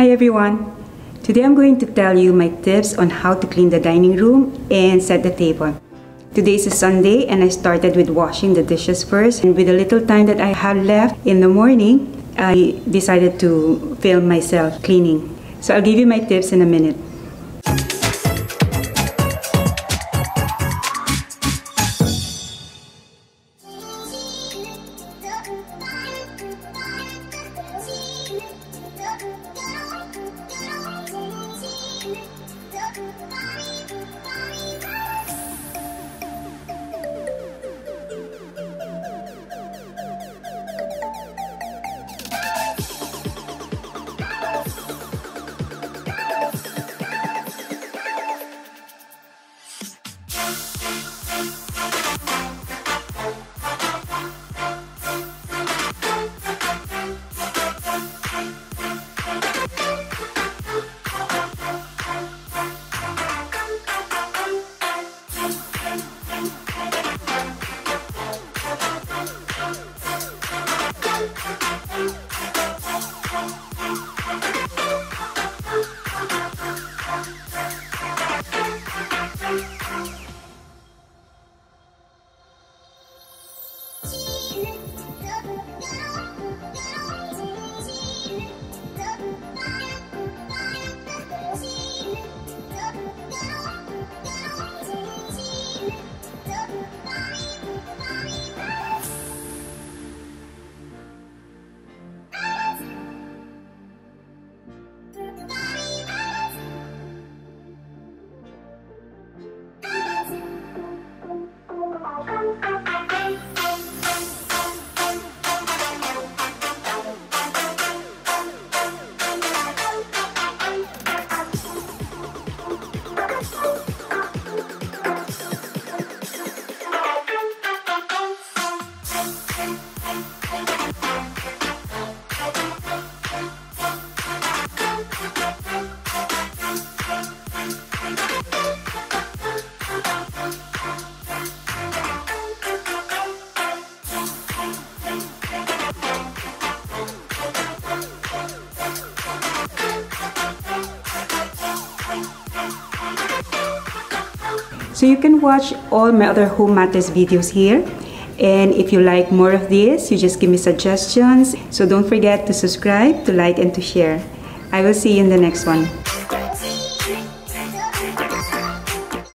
Hi everyone, today I'm going to tell you my tips on how to clean the dining room and set the table. Today's a Sunday and I started with washing the dishes first, and with a little time that I had left in the morning, I decided to film myself cleaning. So I'll give you my tips in a minute. So you can watch all my other Home Matters videos here, and if you like more of this, you just give me suggestions. So don't forget to subscribe, to like, and to share. I will see you in the next one.